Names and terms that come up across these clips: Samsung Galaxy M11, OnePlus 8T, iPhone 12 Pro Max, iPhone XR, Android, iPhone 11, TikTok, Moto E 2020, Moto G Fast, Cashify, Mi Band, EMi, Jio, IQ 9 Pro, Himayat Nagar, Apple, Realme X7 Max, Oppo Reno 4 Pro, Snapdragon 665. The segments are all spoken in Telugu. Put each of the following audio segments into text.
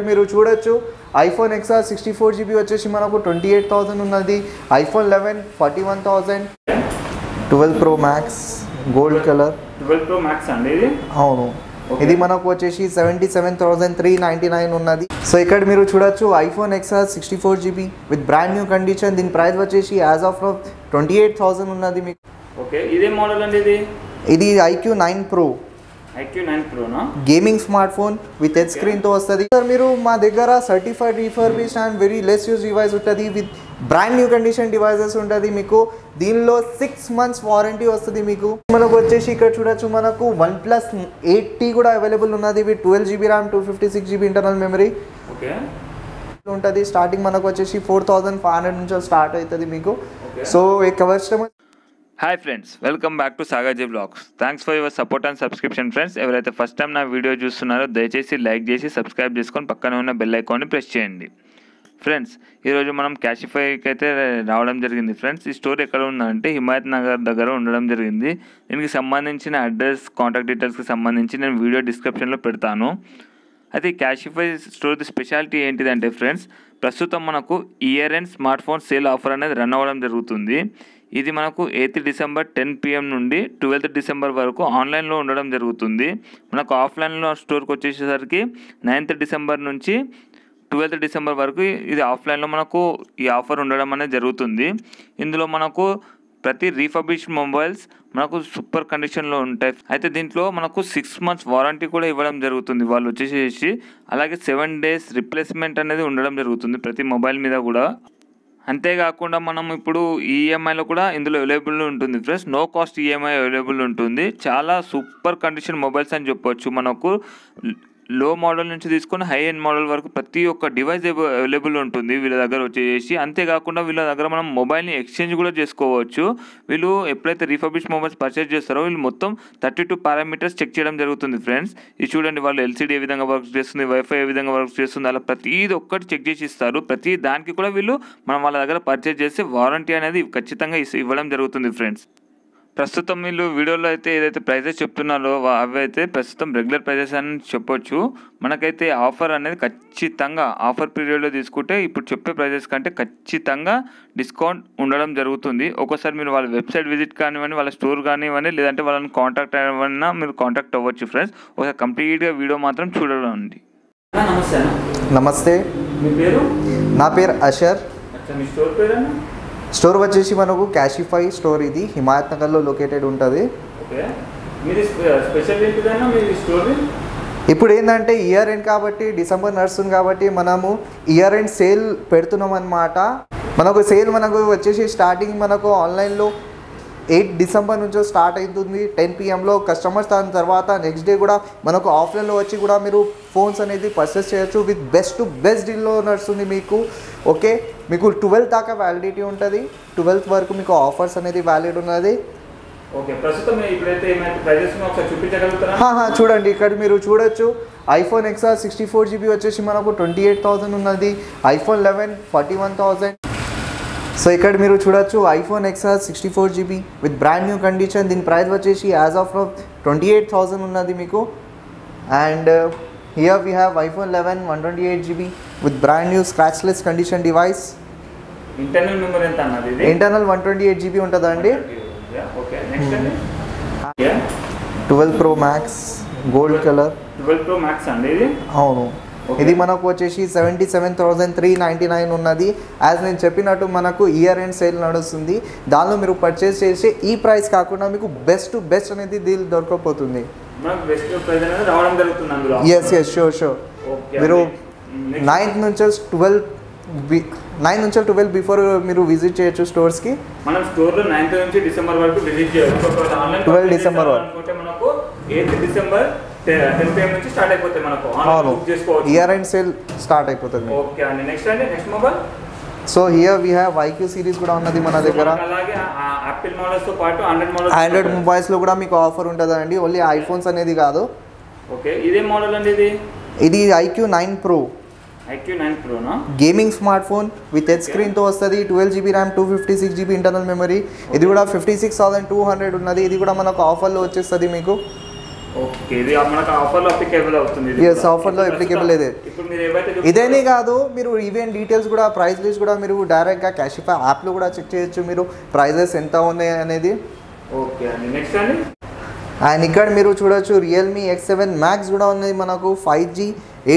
चूड्स iPhone XR 64GB వచ్చేసి మనకు 28000 ఉన్నది iPhone 11 41000 12 Pro Max gold color 12 Pro Max అండి ఇది అవును ఇది మనకు వచ్చేసి 77399 ఉన్నది సో ఇక్కడ మీరు చూడొచ్చు iPhone XR 64GB with brand new condition దీని ప్రైస్ వచ్చేసి as of 28000 ఉన్నది మీకు ఓకే ఇదే మోడల్ అండి ఇది ఇది IQ 9 Pro gaming smartphone with touch screen तो वस्तदी सर मीरू मा दग्गर certified refurbished and very less use device उंटदी with brand new condition devices उंटदी मीकू दीनिलो 6 मंथ्स वारंटी वस्तदी मीकू मनकु वच्चेसी इक्कड चूडोच्चु मनकु OnePlus 8T कूडा अवेलेबल उन्नदी with 12GB RAM 256GB internal memory okay उंटदी स्टार्टिंग मनकु वच्चेसी 4500 नुंचि स्टार्ट अयितदी मीकू सो ए कवर्स्टमर hi friends welcome back to सागरजय vlogs thanks for your support and subscription friends एवरैते फर्स्ट टाइम ना वीडियो चूस्तुन्नारो दयचेसी लाइक चेसी सब्सक्राइब चेसुकोनि पक्कने उन्न बेल आइकॉन नि प्रेस चेयंडी फ्रेंड्स ई रोजु मनम कैशिफाई की अयिते रावडम जरिगिंदी फ्रेंड्स ई स्टोर एक्कड उंदंटे हिमायत नगर दग्गर उंडडम जरिगिंदी दीनिकी संबंधिंचिन अड्रेस कांटाक्ट डीटेल्स की संबंधिंची नेनु वीडियो डिस्क्रिप्शन लो पेडतानु अयिते कैशिफाई स्टोर स्पेषालिटी एंटिदंटे फ्रेंड्स प्रस्तुतं मनकु year end smartphone sale offer अनेदी रन अवडम जरुगुतुंदी ఇది మనకు 8th December 10 PM నుండి 12th December వరకు ఆన్లైన్లో ఉండడం జరుగుతుంది మనకు ఆఫ్లైన్లో స్టోర్కి వచ్చేసరికి 9th December నుంచి 12th December వరకు ఇది ఆఫ్లైన్లో మనకు ఈ ఆఫర్ ఉండడం అనేది జరుగుతుంది ఇందులో మనకు ప్రతి రీఫర్బిష్ మొబైల్స్ మనకు సూపర్ కండిషన్లో ఉంటాయి అయితే దీంట్లో మనకు 6 months వారంటీ కూడా ఇవ్వడం జరుగుతుంది వాళ్ళు వచ్చేసేసి అలాగే 7 days రిప్లేస్మెంట్ అనేది ఉండడం జరుగుతుంది ప్రతి మొబైల్ మీద కూడా అంతే కాకుండా మనం ఇప్పుడు ఈఎంఐలో కూడా ఇందులో అవైలబుల్ ఉంటుంది friends no cost EMI available ఉంటుంది చాలా సూపర్ కండిషన్ మొబైల్స్ అని చెప్పొచ్చు మనకు లో మోడల్ నుంచి తీసుకొని హై ఎండ్ మోడల్ వరకు ప్రతి ఒక్క డివైస్ అవైలబుల్ ఉంటుంది వీళ్ళ దగ్గర వచ్చేసి అంతేకాకుండా వీళ్ళ దగ్గర మనం మొబైల్ని ఎక్స్చేంజ్ కూడా చేసుకోవచ్చు వీళ్ళు ఎప్పుడైతే రీఫర్బిష్ మొబైల్స్ పర్చేస్ చేస్తారో వీళ్ళు మొత్తం 32 parameters చెక్ చేయడం జరుగుతుంది ఫ్రెండ్స్ ఇది చూడండి వాళ్ళు ఎల్సీడీ ఏ విధంగా వర్క్ చేస్తుంది వైఫై ఏ విధంగా వర్క్ చేస్తుంది అలా ప్రతిది ఒక్కటి చెక్ చేసి ఇస్తారు ప్రతి దానికి కూడా వీళ్ళు మనం వాళ్ళ దగ్గర పర్చేస్ చేసి వారంటీ అనేది ఖచ్చితంగా ఇవ్వడం జరుగుతుంది ఫ్రెండ్స్ ప్రస్తుతం వీళ్ళు వీడియోలో అయితే ఏదైతే ప్రైజెస్ చెప్తున్నారో అవి అయితే ప్రస్తుతం రెగ్యులర్ ప్రైజెస్ అని చెప్పొచ్చు మనకైతే ఆఫర్ అనేది ఖచ్చితంగా ఆఫర్ పీరియడ్లో తీసుకుంటే ఇప్పుడు చెప్పే ప్రైజెస్ కంటే ఖచ్చితంగా డిస్కౌంట్ ఉండడం జరుగుతుంది ఒక్కోసారి మీరు వాళ్ళ వెబ్సైట్ విజిట్ కానివ్వండి వాళ్ళ స్టోర్ కానివ్వండి లేదంటే వాళ్ళని కాంటాక్ట్ అవ్వన్నా మీరు కాంటాక్ట్ అవ్వచ్చు ఫ్రెండ్స్ ఒకసారి కంప్లీట్గా వీడియో మాత్రం చూడండి నమస్తే మీ పేరు నా పేరు అశర్ మీ స్టోర్ పేరు स्टोर वे मन को कैशिफाई स्टोर इधी हिमायत नगर लोकेटेड उंटदी इप्पुडु एंदंटे इयर एंड काबट्टी डिसेंबर नर्सुन काबट्टी मनमु इयर एंड सेल पेडुतुन्नाम अन्नमाट मनकु सेल मनकु वच्चेसी स्टार्टिंग मनकु ऑनलाइन लो 8th December नुंचो स्टार्ट अयिंदी 10 PM लो कस्टमर्स दान तर्वात नेक्स्ट डे कूडा मनकु ऑफलाइन लो वच्ची कूडा मीरू फोन्स अनेदी पर्चेस चेयोच्चु with best to best deal लो नर्सुंदी मीकु ओके మీకు 12th దాకా వాలిడిటీ ఉంటది 12th వరకు మీకు ఆఫర్స్ అనేది వాలిడ్ ఉన్నది ఓకే ప్రస్తుతం ఇప్పుడైతే ఏమైనా ప్రైజెస్ ను ఒకసారి చూపించగలుగుతారా హా హా చూడండి ఇక్కడ మీరు చూడొచ్చు iPhone XR 64GB వచ్చేసి మనకు 28000 ఉన్నది iPhone 11 41000 సో ఇక్కడ మీరు చూడొచ్చు iPhone XR 64GB with brand new condition దీని ప్రైస్ వచ్చేసి as of 28000 ఉన్నది మీకు and here we have iPhone 11 128GB with brand new scratchless condition device internal memory enta annadi idi internal 128GB untadandi okay next andi yeah 12 Pro Max gold color 12 Pro Max andi idi avunu ఇది మనకు వచ్చేసి 77399 ఉన్నది as నేను చెప్పినట్టు మనకు ఇయర్ ఎండ్ సేల్ నడుస్తుంది దానిలో మీరు పర్చేస్ చేసి ఈ ప్రైస్ కాకుండా మీకు బెస్ట్ టు బెస్ట్ అనేది డీల్ దొరకకపోతుంది మనకు బెస్ట్ టు ప్రైస్ అనేది రావడం జరుగుతుంది అందులో yes yes sure sure మీరు 9 నుంచి 12 బిఫోర్ మీరు విజిట్ చేయొచ్చు స్టోర్స్ కి మనం స్టోర్ లో 9th నుంచి డిసెంబర్ వరకు విజిట్ చేయొచ్చు ఒకసారి ఆన్లైన్ 12th December వరకు మనకు 8th December 10 PM నుంచి స్టార్ట్ అయిపోతది మనకు ఆన్లైన్ బుక్ చేసుకోవచ్చు ఇయర్ ఎండ్ సేల్ స్టార్ట్ అయిపోతది ఓకే అండి next mobile so here we have IQ series కూడా ఉన్నది మన దగ్గర అలాగే ఆపిల్ మోడల్స్ తో పాటు Android మొబైల్స్ లో కూడా మీకు ఆఫర్ ఉంటదండి ఓన్లీ ఐఫోన్స్ అనేది కాదు ఓకే ఇదే మోడల్ అండి ఇది ఇది IQ 9 Pro ना gaming smartphone with touch screen तो वस्तदी 12GB RAM 256GB internal memory ఇది కూడా 56200 ఉన్నది ఇది కూడా మనకు ఆఫర్ లో వచ్చేస్తది మీకు ఓకే ఇది మనక ఆఫర్ లో అప్లికేబుల్ అవుతుంది ఇది yes ఆఫర్ లో అప్లికేబుల్ ఇదే ఇప్పుడు మీరు ఏమైతే ఇదేనే కాదు మీరు ఈవెంట్ డీటెయిల్స్ కూడా ప్రైస్ లిస్ట్ కూడా మీరు డైరెక్ట్ గా క్యాషిఫై యాప్ లో కూడా చెక్ చేయొచ్చు మీరు ప్రైసెస్ ఎంత ఉన్నాయి అనేది ఓకే అండి నెక్స్ట్ అండి అండ్ ఇక్కడ మీరు చూడొచ్చు Realme X7 Max కూడా ఉన్నది మనకు 5G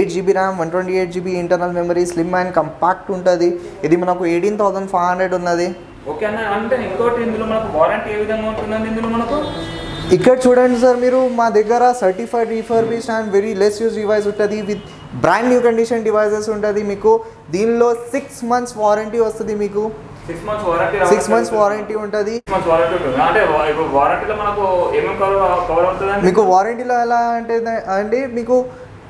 8GB RAM 128GB internal memory slim and compact ఉంటది ఇది మనకు 18500 ఉన్నది ఓకే అన్న అంటే ఇంకోటి ఇందులో మనకు వారంటీ ఏ విధంగా ఉంటుందండి ఇందులో మనకు ఇక్కడ చూడండి సార్ మీరు మా దగ్గర certified refurbished and very less use device ఉంటుంది with brand new condition devices ఉంటుంది మీకు దీనిలో 6 months వారంటీ వస్తుంది మీకు 6 months వారంటీ ఉంటుంది మీకు వారంటీలో ఎలా అంటే అండి మీకు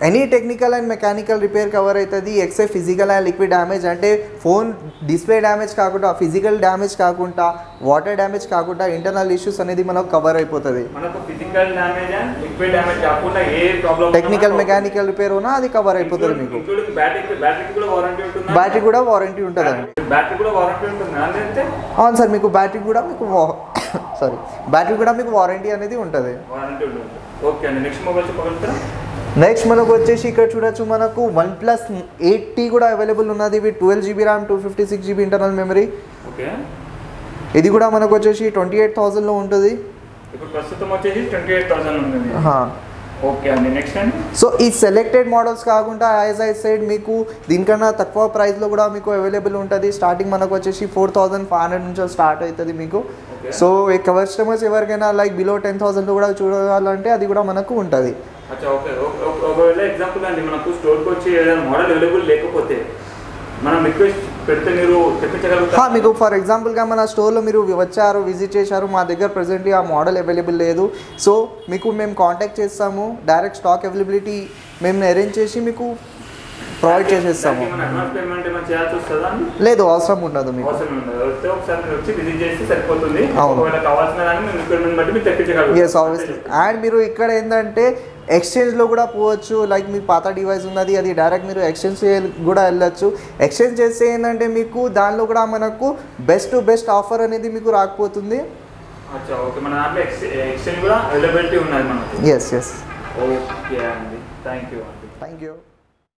any technical and mechanical repair cover అవుతుంది except physical and liquid damage అంటే ఫోన్ డిస్ప్లే డ్యామేజ్ కాకుండా ఫిజికల్ డ్యామేజ్ కాకుండా వాటర్ డ్యామేజ్ కాకుండా ఇంటర్నల్ ఇష్యూస్ అనేది మనకు కవర్ అయిపోతుంది టెక్నికల్ మెకానికల్ రిపేర్ ఉన్నా అది కవర్ అయిపోతుంది మీకు బ్యాటరీ కూడా వారంటీ ఉంటుంది అవును సార్ మీకు బ్యాటరీ కూడా మీకు సారీ బ్యాటరీ కూడా మీకు వారంటీ అనేది ఉంటుంది నెక్స్ట్ మనకు వచ్చేసి ఇక్కడ చూడొచ్చు మనకు OnePlus 8T కూడా అవైలబుల్ ఉన్నది ఇది 12GB RAM 256GB internal memory okay ఇది కూడా మనకు వచ్చేసి 28000 లో ఉంటుంది ఇప్పుడు ప్రస్తుతం వచ్చేసి 28000 ఉంటుంది హా ఓకే అండి నెక్స్ట్ అండి సో ఈ సెలెక్టెడ్ మోడల్స్ కాకుండా యాజ్ ఐ సెడ్ మీకు దీనికన్నా తక్కువ ప్రైస్ లో కూడా మీకు అవైలబుల్ ఉంటుంది స్టార్టింగ్ మనకు వచ్చేసి 4500 నుంచి స్టార్ట్ అవుతుంది మీకు సో ఈ కస్టమర్స్ ఎవరికైనా లైక్ బిలో 10000 లో కూడా చూడాలంటే అది కూడా మనకు ఉంటుంది अच्छा ओके ఒకవేళ ఎగ్జాంపుల్ అండి మనకు స్టోర్ కి వచ్చి ఏదైనా మోడల్ అవైలబుల్ లేకపోతే మనం రిక్వెస్ట్ పెడితే మీరు తెప్పించగలుగుతారా హా మీకు ఫర్ ఎగ్జాంపుల్ గా మన స్టోర్ లో మీరు వచ్చారు విజిట్ చేశారు మా దగ్గర ప్రెజెంట్లీ ఆ మోడల్ అవైలబుల్ లేదు సో మీకు మేము కాంటాక్ట్ చేస్తాము డైరెక్ట్ స్టాక్ అవైలబిలిటీ మేము అరేంజ్ చేసి మీకు ప్రొవైడ్ చేసేస్తాము అడ్వాన్స్ పేమెంట్ ఏమైనా చేయాల్సి వస్తుందా లేదు అవసరం ఉండదు మీకు అవసరం ఉండదు అయితే ఒకసారి మీరు వచ్చి విజిట్ చేస్తే సరిపోతుంది ఒకవేళ కావాల్సిన దాన్ని మీరు రిక్వైర్మెంట్ బట్టి మీరు తెప్పించగలుగుతారు yes obviously and మీరు ఇక్కడ ఏందంటే ఎక్స్చేంజ్లో కూడా పోవచ్చు లైక్ మీ పాత డివైస్ ఉన్నది అది డైరెక్ట్ మీరు ఎక్స్చేంజ్ కూడా వెళ్ళచ్చు ఎక్స్చేంజ్ చేస్తే ఏంటంటే మీకు దానిలో కూడా మనకు బెస్ట్ టు బెస్ట్ ఆఫర్ అనేది మీకు రాకపోతుంది ఎస్ ఎస్ ఓకే అండి థ్యాంక్ యూ